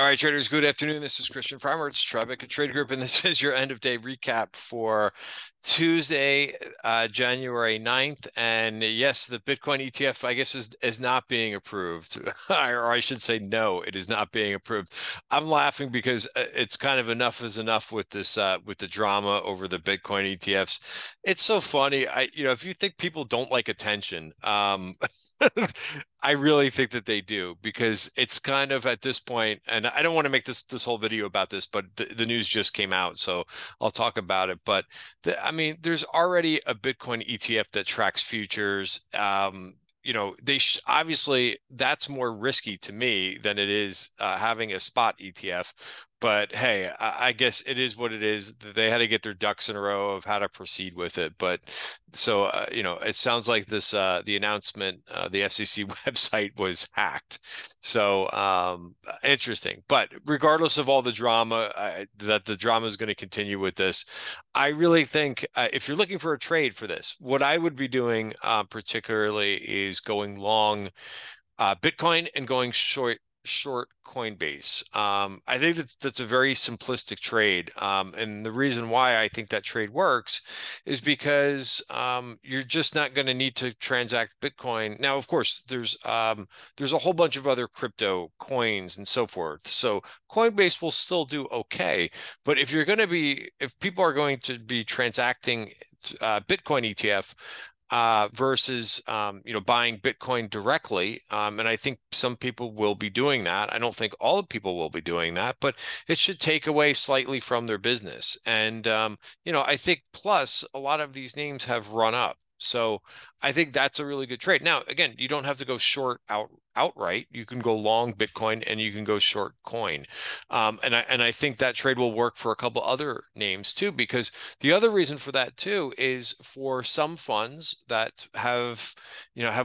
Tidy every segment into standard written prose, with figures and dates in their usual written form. All right, traders, good afternoon. This is Christian Fromhertz, Tribeca Trade Group, and this is your end-of-day recap for Tuesday, January 9th. And yes, the Bitcoin ETF, I guess, is not being approved, or I should say no, it is not being approved. I'm laughing because it's kind of enough is enough with this, with the drama over the Bitcoin ETFs. It's so funny. If you think people don't like attention, I really think that they do, because it's kind of at this point, and I don't want to make this whole video about this, but the news just came out, so I'll talk about it. But there's already a Bitcoin ETF that tracks futures. Obviously that's more risky to me than it is having a spot ETF. But hey, I guess it is what it is. They had to get their ducks in a row of how to proceed with it. But so, it sounds like this, the announcement, the FCC website was hacked. So interesting. But regardless of all the drama, that the drama is going to continue with this, I really think if you're looking for a trade for this, what I would be doing particularly is going long Bitcoin and going short Coinbase. I think that's a very simplistic trade, and the reason why I think that trade works is because you're just not going to need to transact Bitcoin. Now, of course, there's a whole bunch of other crypto coins and so forth, so Coinbase will still do okay. But if people are going to be transacting Bitcoin ETF versus buying Bitcoin directly, and I think some people will be doing that. I don't think all the people will be doing that, but it should take away slightly from their business. And I think plus a lot of these names have run up, so I think that's a really good trade. Now, again, you don't have to go short outright. You can go long Bitcoin and you can go short coin. And I think that trade will work for a couple other names too, because the other reason for that too is for some funds that have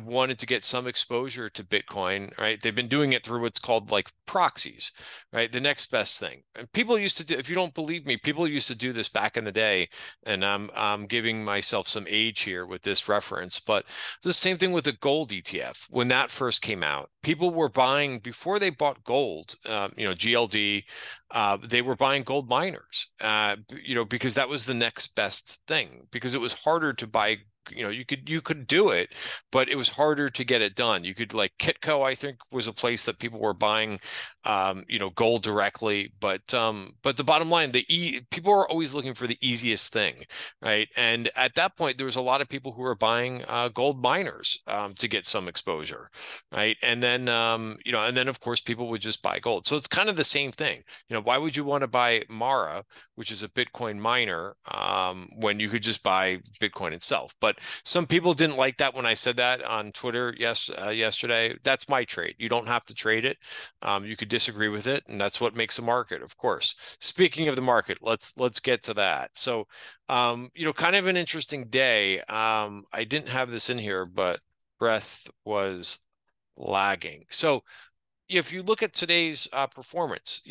wanted to get some exposure to Bitcoin, right? They've been doing it through what's called like proxies, right? The next best thing. And people used to do, if you don't believe me, people used to do this back in the day, and I'm giving myself some age here with this reference, but the same thing with the gold ETF. When that first came out, people were buying, before they bought gold, GLD, they were buying gold miners, because that was the next best thing, because it was harder to buy. You could do it, but it was harder to get it done. You could, like Kitco, I think, was a place that people were buying, gold directly. But the bottom line, people are always looking for the easiest thing, right? And at that point, there was a lot of people who were buying gold miners to get some exposure, right? And then and then of course people would just buy gold. So it's kind of the same thing. Why would you want to buy Mara, which is a Bitcoin miner, when you could just buy Bitcoin itself? But some people didn't like that when I said that on Twitter yesterday. That's my trade. You don't have to trade it. You could disagree with it, and that's what makes a market, of course. Speaking of the market, let's get to that. So, kind of an interesting day. I didn't have this in here, but breath was lagging. So if you look at today's performance,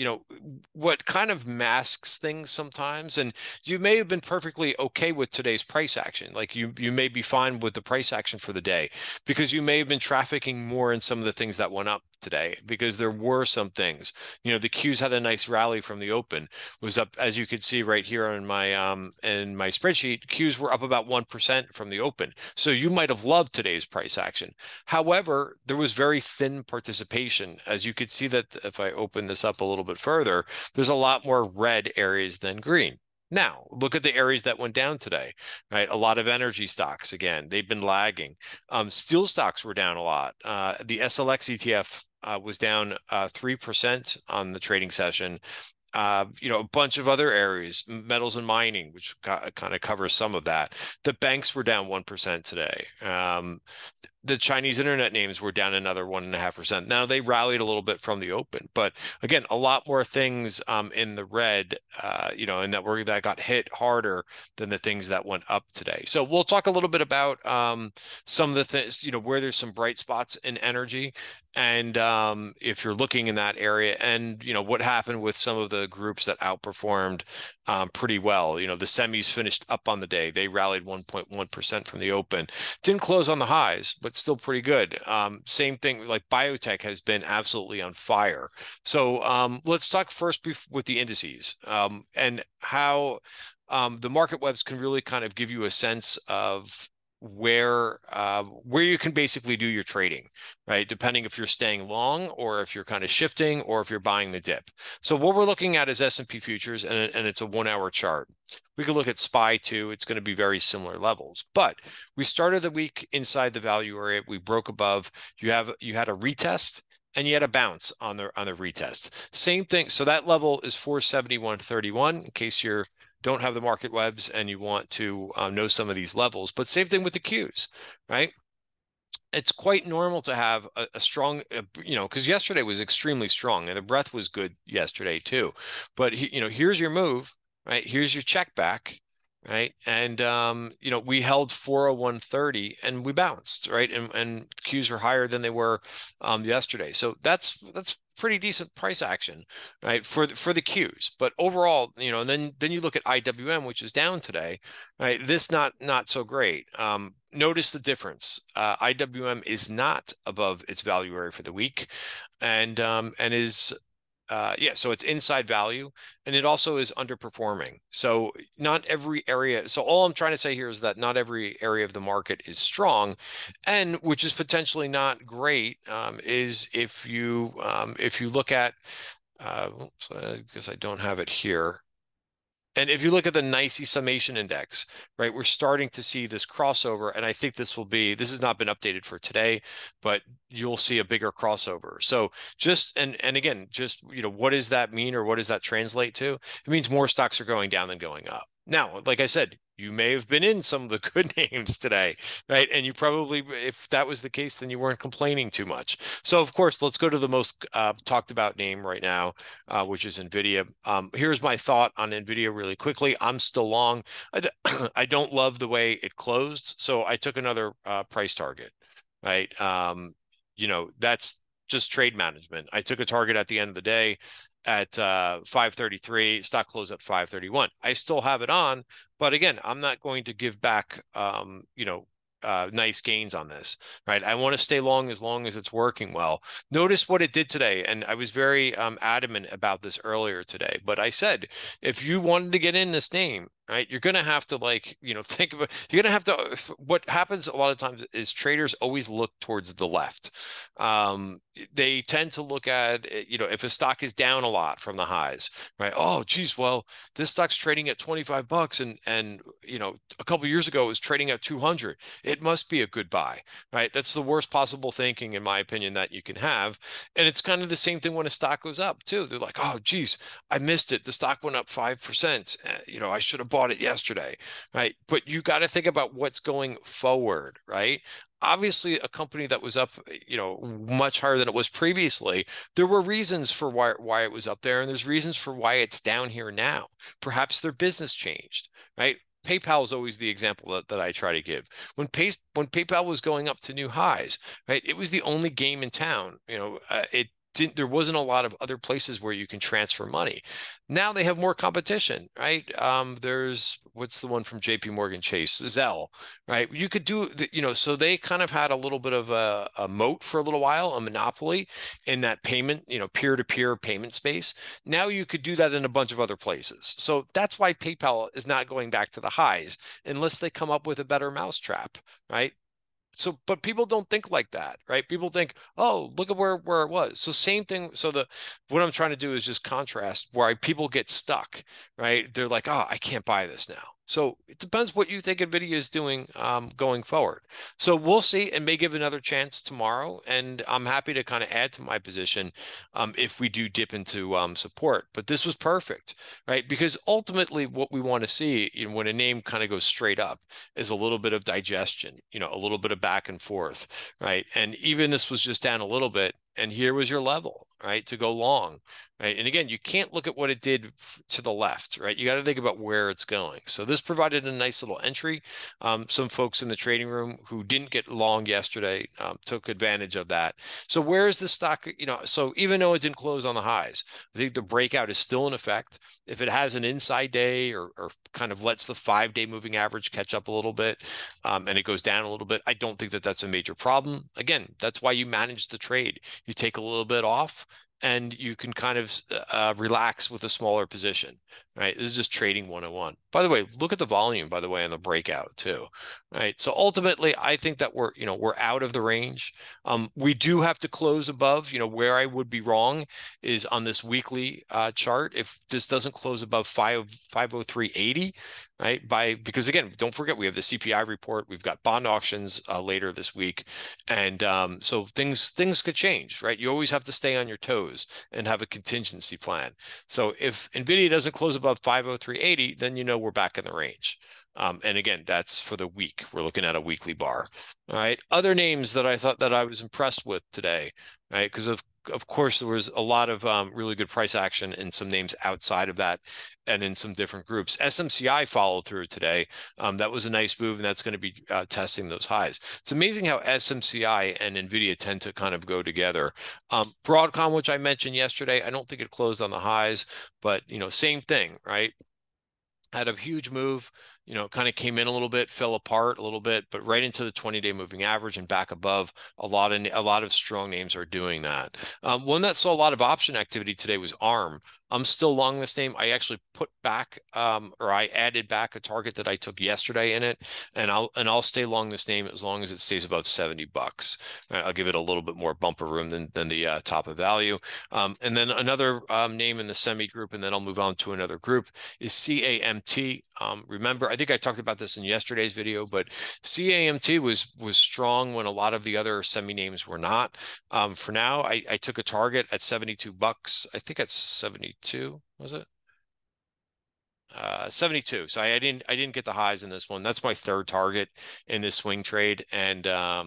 what kind of masks things sometimes, and you may have been perfectly okay with today's price action. Like you may be fine with the price action for the day, because you may have been trafficking more in some of the things that went up today, because there were some things, the Qs had a nice rally from the open, was up, as you could see right here on my in my spreadsheet. Qs were up about 1% from the open, so you might have loved today's price action. However, there was very thin participation, as you could see that if I open this up a little bit further, there's a lot more red areas than green. Now, look at the areas that went down today, right? A lot of energy stocks, again, they've been lagging. Steel stocks were down a lot. The SLX ETF was down 3% on the trading session. A bunch of other areas, metals and mining, which kind of covers some of that. The banks were down 1% today. The Chinese internet names were down another 1.5%. Now, they rallied a little bit from the open, but again, a lot more things in the red, and that got hit harder than the things that went up today. So we'll talk a little bit about some of the things, where there's some bright spots in energy, and if you're looking in that area, and what happened with some of the groups that outperformed pretty well. You know, the semis finished up on the day. They rallied 1.1% from the open. Didn't close on the highs, but still pretty good. Same thing, like biotech has been absolutely on fire. So let's talk first with the indices and how the market webs can really kind of give you a sense of where you can basically do your trading, right? Depending if you're staying long or if you're kind of shifting or if you're buying the dip. So what we're looking at is S&P futures, and it's a 1 hour chart. We could look at SPY too. It's going to be very similar levels, but we started the week inside the value area. We broke above. You had a retest and you had a bounce on the retest. Same thing. So that level is 471.31 in case you're don't have the market webs and you want to know some of these levels, but same thing with the Qs, right? It's quite normal to have a strong, you know, because yesterday was extremely strong and the breadth was good yesterday too. But, you know, here's your move, right? Here's your check back, right? And, you know, we held 401.30 and we bounced, right? And Qs were higher than they were yesterday. So that's pretty decent price action, right, for the Qs. But overall, you know, and then you look at IWM, which is down today, right? This not so great. Notice the difference. IWM is not above its value area for the week, and is so it's inside value, and it also is underperforming. So not every area. So all I'm trying to say here is that not every area of the market is strong, and which is potentially not great is if you look at, I guess I don't have it here. And if you look at the NYSE summation index, right, we're starting to see this crossover. And I think this has not been updated for today, but you'll see a bigger crossover. So just, and again, just, you know, what does that mean or what does that translate to? It means more stocks are going down than going up. Now, like I said, you may have been in some of the good names today, right? And you probably, if that was the case, then you weren't complaining too much. So, of course, let's go to the most talked about name right now, which is Nvidia. Here's my thought on Nvidia really quickly. I'm still long. I don't love the way it closed, so I took another price target, right? You know, that's just trade management. I took a target at the end of the day at 533, stock closed at 531. I still have it on, but again, I'm not going to give back, you know, nice gains on this, right? I want to stay long as it's working well. Notice what it did today. And I was very adamant about this earlier today, but I said, if you wanted to get in this name, right, you're going to have to, like, you know, think about, you're going to have to, what happens a lot of times is traders always look towards the left. They tend to look at, you know, if a stock is down a lot from the highs, right? Oh, geez, well, this stock's trading at $25 and, you know, a couple of years ago it was trading at 200. It must be a good buy, right? That's the worst possible thinking, in my opinion, that you can have. And it's kind of the same thing when a stock goes up too. They're like, oh, geez, I missed it. The stock went up 5%. You know, I should have bought it yesterday, right? But you got to think about what's going forward, right? Obviously, a company that was up, you know, much higher than it was previously, there were reasons for why it was up there, and there's reasons for why it's down here now. Perhaps their business changed, right? PayPal is always the example that I try to give. When PayPal was going up to new highs, right, it was the only game in town. You know, there wasn't a lot of other places where you can transfer money. Now they have more competition, right? There's, what's the one from JP Morgan Chase? Zelle, right? You could do, you know, so they kind of had a little bit of a moat for a little while, a monopoly in that payment, you know, peer-to-peer payment space. Now you could do that in a bunch of other places. So that's why PayPal is not going back to the highs unless they come up with a better mousetrap, right? So, but people don't think like that, right? People think, oh, look at where it was. So same thing. So what I'm trying to do is just contrast where people get stuck, right? They're like, oh, I can't buy this now. So it depends what you think NVIDIA is doing going forward. So we'll see, and may give another chance tomorrow. And I'm happy to kind of add to my position if we do dip into support. But this was perfect, right? Because ultimately what we want to see, you know, when a name kind of goes straight up is a little bit of digestion, you know, a little bit of back and forth, right? And even this was just down a little bit. and here was your level, right, to go long, right? And again, you can't look at what it did to the left, right? You got to think about where it's going. So this provided a nice little entry. Some folks in the trading room who didn't get long yesterday took advantage of that. So where is the stock, you know, so even though it didn't close on the highs, I think the breakout is still in effect. If it has an inside day or kind of lets the 5-day moving average catch up a little bit and it goes down a little bit, I don't think that that's a major problem. Again, that's why you manage the trade. You take a little bit off and you can kind of relax with a smaller position, right? This is just trading 101. By the way, look at the volume, by the way, on the breakout too, right? So ultimately, I think that we're, you know, we're out of the range. We do have to close above, you know, where I would be wrong is on this weekly chart. If this doesn't close above 503.80, right? Because again, don't forget, we have the CPI report, we've got bond auctions later this week. And so things could change, right? You always have to stay on your toes and have a contingency plan. So if Nvidia doesn't close above 503.80, then you know we're back in the range. And again, that's for the week. We're looking at a weekly bar. All right. Other names that I thought that I was impressed with today, right? Because of course, there was a lot of really good price action in some names outside of that and in some different groups. SMCI followed through today. That was a nice move, and that's going to be testing those highs. It's amazing how SMCI and NVIDIA tend to kind of go together. Broadcom, which I mentioned yesterday, I don't think it closed on the highs, but, you know, same thing, right? Had a huge move, you know, kind of came in a little bit, fell apart a little bit, but right into the 20-day moving average and back above. A lot of strong names are doing that. One that saw a lot of option activity today was ARM. I'm still long this name. I actually put back or I added back a target that I took yesterday in it, and I'll stay long this name as long as it stays above $70. I'll give it a little bit more bumper room than the top of value. And then another name in the semi group, and then I'll move on to another group, is CAMT. Remember, I think I talked about this in yesterday's video, but CAMT was strong when a lot of the other semi names were not. For now, I took a target at $72. I think it's 72, was it? 72. So I didn't get the highs in this one. That's my third target in this swing trade, and I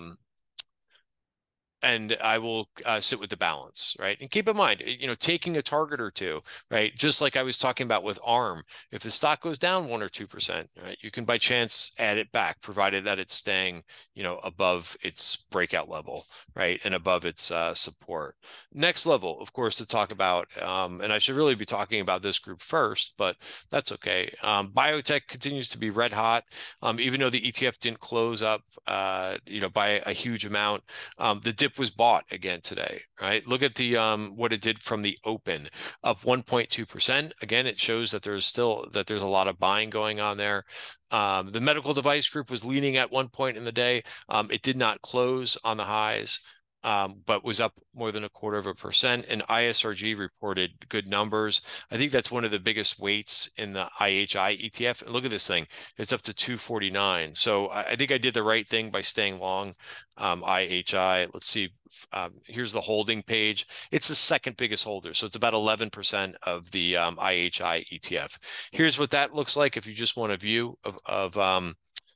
will sit with the balance, right? And keep in mind, you know, taking a target or two, right? Just like I was talking about with ARM, if the stock goes down 1 or 2%, right, you can by chance add it back, provided that it's staying, you know, above its breakout level, right, and above its support. Next level, of course, to talk about, and I should really be talking about this group first, but that's okay. Biotech continues to be red hot, even though the ETF didn't close up, you know, by a huge amount. The dip was bought again today, right? Look at the what it did from the open, up 1.2%. Again, it shows that there's a lot of buying going on there. The medical device group was leaning at one point in the day. It did not close on the highs, but was up more than 0.25%. And ISRG reported good numbers. I think that's one of the biggest weights in the IHI ETF. And look at this thing. It's up to 249. So I think I did the right thing by staying long IHI. Let's see. Here's the holding page. It's the second biggest holder. So it's about 11% of the IHI ETF. Here's what that looks like if you just want a view of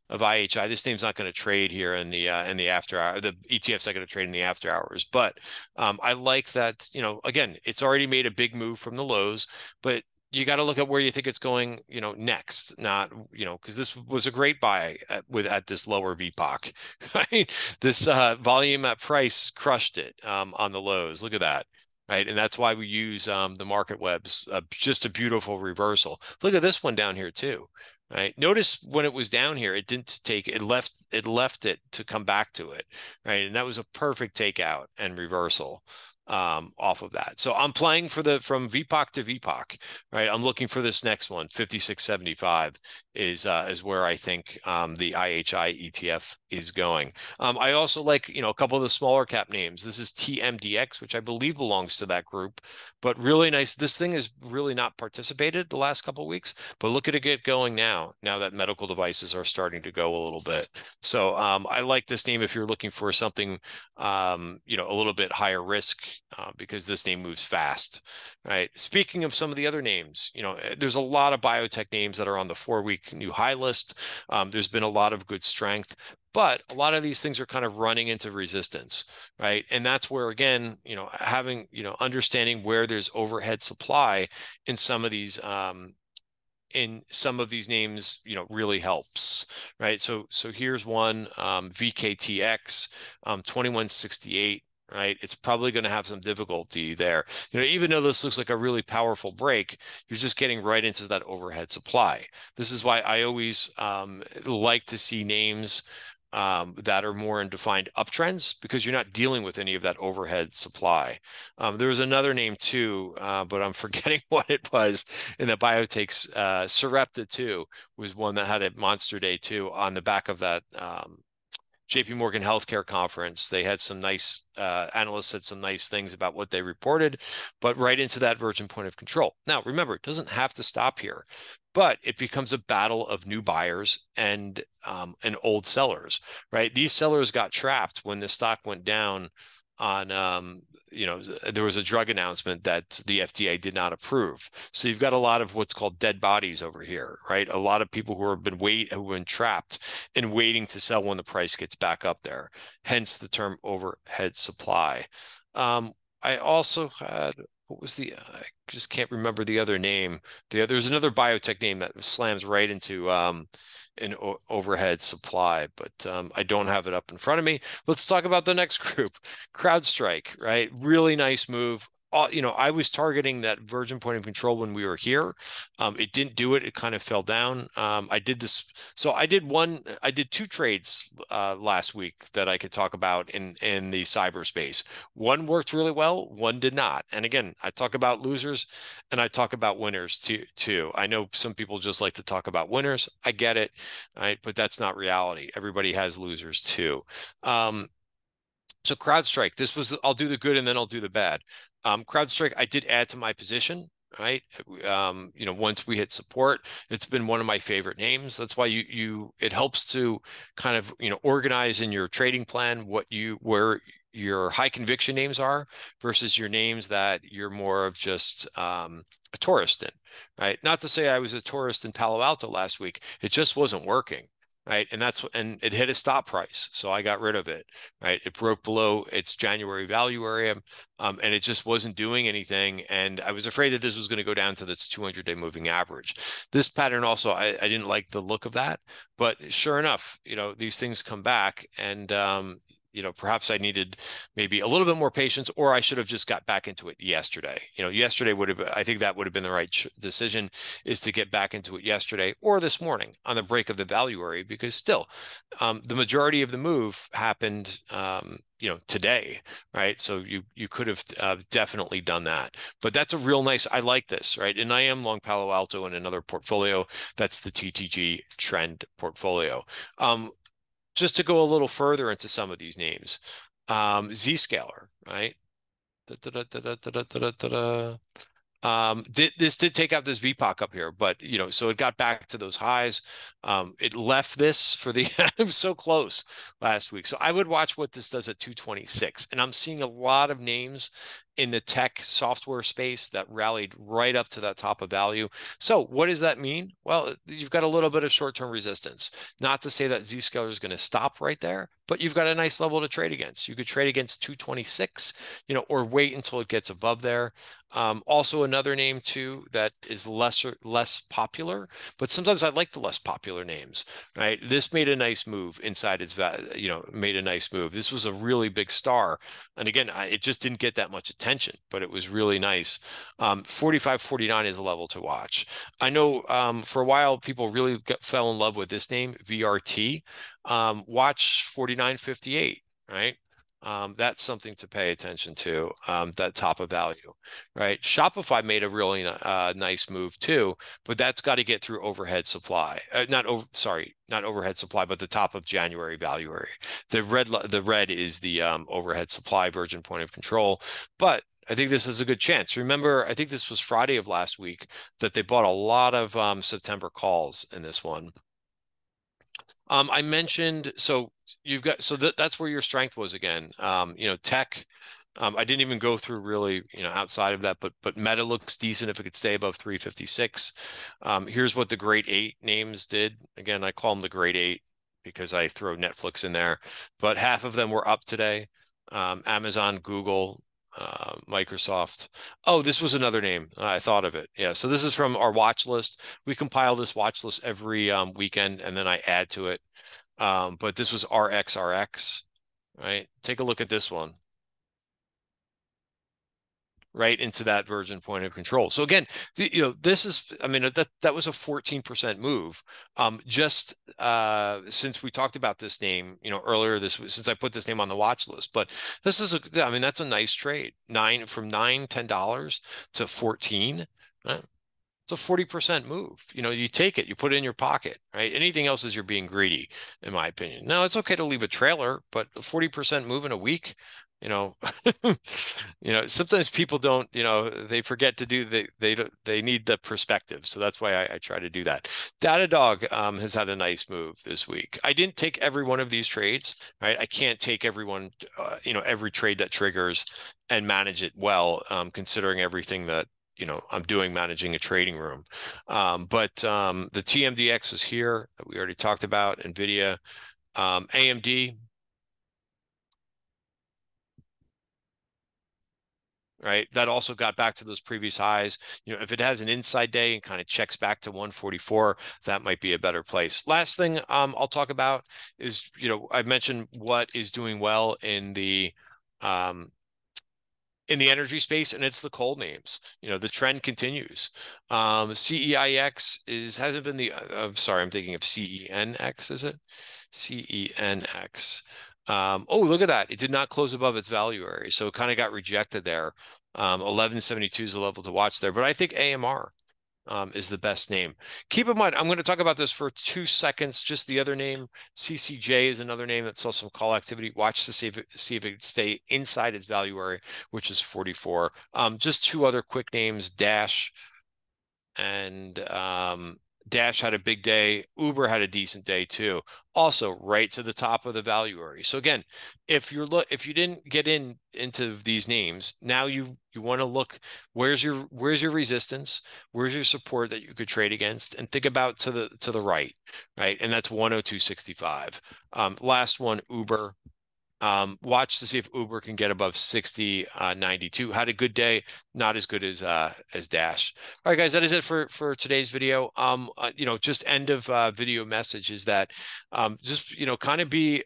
IHI. This name's not going to trade here in the after hour. The ETF's not going to trade in the after hours, but I like that, you know, again, it's already made a big move from the lows, but you got to look at where you think it's going, you know, next, not, you know, because this was a great buy at this lower VPOC, right? This volume at price crushed it on the lows. Look at that. Right, and that's why we use the market webs, just a beautiful reversal. Look at this one down here too, right? Notice when it was down here, it didn't take, it left it to come back to it, right? And that was a perfect takeout and reversal off of that. So I'm playing for from VPOC to VPOC, right? I'm looking for this next one, 56.75 is where I think the IHI ETF is going. I also like, you know, a couple of the smaller cap names. This is TMDX, which I believe belongs to that group, but really nice. This thing is really not participated the last couple of weeks, but look at it get going now that medical devices are starting to go a little bit. So I like this name if you're looking for something, you know, a little bit higher risk, because this name moves fast, right? Speaking of some of the other names, you know, there's a lot of biotech names that are on the 4-week new high list. There's been a lot of good strength, but a lot of these things are kind of running into resistance, right? And that's where, again, you know, having, you know, understanding where there's overhead supply in some of these names, you know, really helps, right? So here's one, VKTX, 2168, right? It's probably going to have some difficulty there. You know, even though this looks like a really powerful break, you're just getting right into that overhead supply. This is why I always like to see names that are more in defined uptrends, because you're not dealing with any of that overhead supply. There was another name too, but I'm forgetting what it was in the biotech. Sarepta too was one that had a monster day too on the back of that JP Morgan Healthcare Conference. They had some nice, analysts said some nice things about what they reported, but right into that virgin point of control. Now, remember, it doesn't have to stop here, but it becomes a battle of new buyers and old sellers, right? These sellers got trapped when the stock went down on, you know, there was a drug announcement that the FDA did not approve. So you've got a lot of what's called dead bodies over here, right? A lot of people who have been trapped and waiting to sell when the price gets back up there. Hence the term overhead supply. I also had, I just can't remember the other name. There's another biotech name that slams right into an overhead supply, but I don't have it up in front of me. Let's talk about the next group, CrowdStrike, right? Really nice move. You know, I was targeting that virgin point of control when we were here. It didn't do it. It kind of fell down. I did two trades last week that I could talk about in the cyberspace. One worked really well, one did not. And again, I talk about losers and I talk about winners too. I know some people just like to talk about winners. I get it, right? But that's not reality. Everybody has losers too. So CrowdStrike, this was, I'll do the good and then I'll do the bad. CrowdStrike, I did add to my position, right? You know, once we hit support, it's been one of my favorite names. That's why it helps to kind of, you know, organize in your trading plan where your high conviction names are versus your names that you're more of just a tourist in, right? Not to say I was a tourist in Palo Alto last week. It just wasn't working. Right. And it hit a stop price. So I got rid of it. Right. It broke below its January value area. And it just wasn't doing anything. And I was afraid that this was going to go down to this 200-day moving average. This pattern also, I didn't like the look of that. But sure enough, you know, these things come back. And, you know, perhaps I needed maybe a little bit more patience, or I should have just got back into it yesterday. You know, yesterday would have, I think that would have been the right decision, is to get back into it yesterday or this morning on the break of the value area, because still the majority of the move happened, you know, today, right? So you could have definitely done that, but that's a real nice, I like this, right? And I am long Palo Alto in another portfolio. That's the TTG trend portfolio. Just to go a little further into some of these names, Zscaler, right? This did take out this VPOC up here, but, you know, so it got back to those highs. It left this for the, I'm so close last week. So I would watch what this does at 226. And I'm seeing a lot of names in the tech software space that rallied right up to that top of value. So what does that mean? Well, you've got a little bit of short-term resistance. Not to say that Zscaler is going to stop right there, but you've got a nice level to trade against. You could trade against 226, you know, or wait until it gets above there. Also another name too that is less popular, but sometimes I like the less popular names, right? This made a nice move inside its, you know, made a nice move. This was a really big star. And again, it just didn't get that much attention, but it was really nice. 4549 is a level to watch. I know for a while, people really fell in love with this name, VRT. Watch 4958, right? That's something to pay attention to, that top of value, right? Shopify made a really nice move too, but that's got to get through overhead supply. Not overhead supply, but the top of January value area. The red is the overhead supply virgin point of control, but I think this is a good chance. Remember, I think this was Friday of last week that they bought a lot of September calls in this one. I mentioned, so that's where your strength was again. You know, tech, I didn't even go through really, outside of that, but Meta looks decent if it could stay above 356. Here's what the great eight names did. Again, I call them the great eight because I throw Netflix in there, but half of them were up today. Amazon, Google, Microsoft. Oh, this was another name. I thought of it. Yeah. So this is from our watch list. We compile this watch list every weekend, and then I add to it. But this was RXRX, right? Take a look at this one. Right into that virgin point of control. So again, this is, that was a 14% move. Just since we talked about this name, earlier this week, since I put this name on the watch list, but this is, that's a nice trade. $10 to 14. Right? It's a 40% move. You take it, you put it in your pocket, right? Anything else is you're being greedy, in my opinion. Now it's okay to leave a trailer, but a 40% move in a week, sometimes people don't, they forget to do, they need the perspective. So that's why I try to do that. Datadog has had a nice move this week. I didn't take every one of these trades, right? I can't take everyone, every trade that triggers and manage it well, considering everything that, I'm doing managing a trading room. The TMDX is here that we already talked about, Nvidia, AMD, right? That also got back to those previous highs. If it has an inside day and kind of checks back to 144, that might be a better place. Last thing I'll talk about is, I mentioned what is doing well in the energy space, and it's the coal names. The trend continues. CEIX hasn't been the, I'm sorry, I'm thinking of CENX, is it? CENX. Oh, look at that. It did not close above its value area. So it kind of got rejected there. 1172 is the level to watch there. But I think AMR is the best name. Keep in mind, I'm going to talk about this for 2 seconds. Just the other name, CCJ is another name that saw some call activity. Watch to see if it can stay inside its value area, which is 44. Just two other quick names, Dash and... Dash had a big day. Uber had a decent day too. Also, right to the top of the value area. So again, if you didn't get into these names, now you want to look where's your resistance, where's your support that you could trade against, and think about to the right, right? And that's 102.65. Last one, Uber. Watch to see if Uber can get above 60.92. Had a good day, not as good as Dash. All right, guys, that is it for today's video. Just end of video message is that just kind of be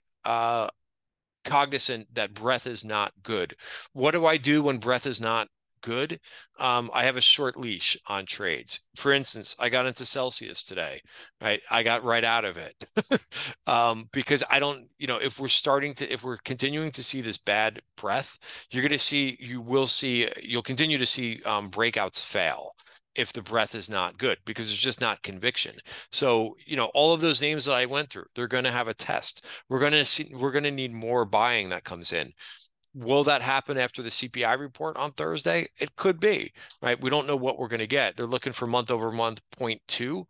cognizant that breath is not good. What do I do when breath is not good? I have a short leash on trades. For instance, I got into Celsius today, right? I got right out of it because I don't, if we're continuing to see this bad breath, you'll continue to see breakouts fail if the breath is not good, because there's just not conviction. So, all of those names that I went through, they're going to have a test. We're going to need more buying that comes in. Will that happen after the CPI report on Thursday? It could be, right? We don't know what we're going to get. They're looking for month over month 0.2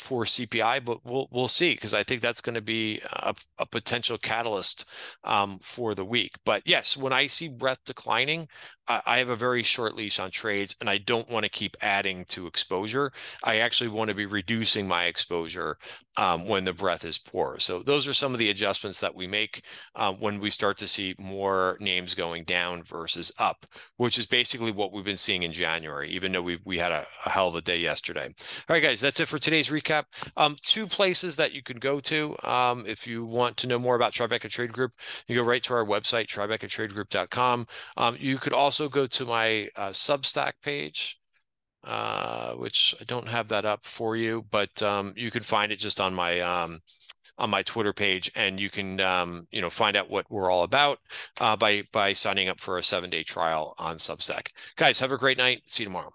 for CPI, but we'll see, because I think that's going to be a potential catalyst for the week. But yes, when I see breath declining, I have a very short leash on trades, and I don't want to keep adding to exposure. I actually want to be reducing my exposure when the breath is poor. So those are some of the adjustments that we make when we start to see more names going down versus up, which is basically what we've been seeing in January, even though we had a hell of a day yesterday. All right, guys, that's it for today's recap. Two places that you can go to if you want to know more about Tribeca Trade Group. You go right to our website, tribecatradegroup.com. You could also go to my Substack page, which I don't have that up for you, but you can find it just on my Twitter page, and you can find out what we're all about by signing up for a 7-day trial on Substack. Guys, have a great night. See you tomorrow.